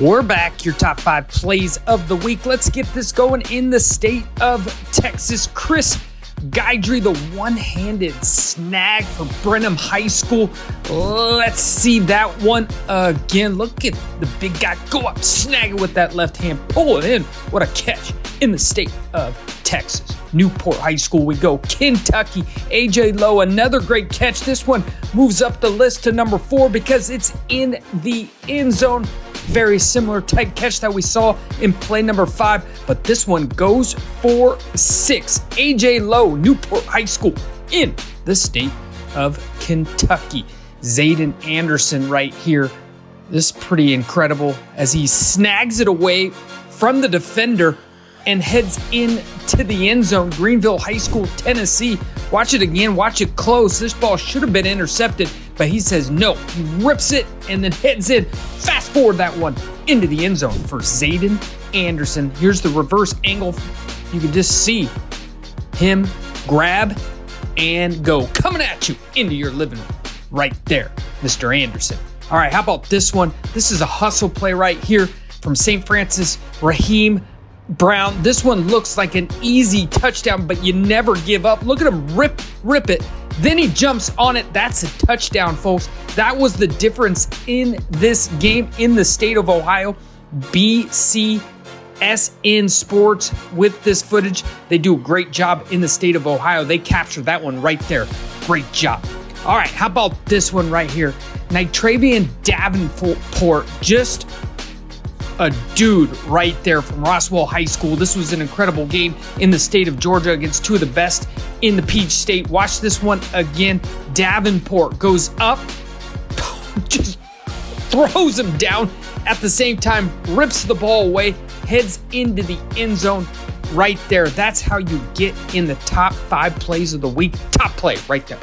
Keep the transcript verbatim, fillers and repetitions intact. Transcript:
We're back, your top five plays of the week. Let's get this going in the state of Texas. Chris Guidry, the one-handed snag for Brenham High School. Let's see that one again. Look at the big guy go up, snag it with that left hand, pull it in. What a catch in the state of Texas. Newport High School we go. Kentucky, A J. Lowe, another great catch. This one moves up the list to number four because it's in the end zone. Very similar type catch that we saw in play number five, but this one goes for six. A J. Lowe, Newport High School in the state of Kentucky. Zayden Anderson right here. This is pretty incredible as he snags it away from the defender and heads into the end zone. Greenville High School, Tennessee. Watch it again, watch it close. This ball should have been intercepted, but he says no. He rips it and then heads in. Fast forward that one into the end zone for Zayden Anderson. Here's the reverse angle. You can just see him grab and go. Coming at you into your living room right there, Mister Anderson. All right, how about this one? This is a hustle play right here from Saint Francis, Raheem Brown. This one looks like an easy touchdown, but you never give up. Look at him rip, rip it. Then he jumps on it. That's a touchdown, folks. That was the difference in this game in the state of Ohio. B C S N Sports with this footage. They do a great job in the state of Ohio. They captured that one right there. Great job. All right, how about this one right here? Nytrevain Davenport, just a dude right there from Roswell High School. This was an incredible game in the state of Georgia against two of the best in the Peach State. Watch this one again. Davenport goes up, just throws him down. At the same time, rips the ball away, heads into the end zone right there. That's how you get in the top five plays of the week. Top play right there.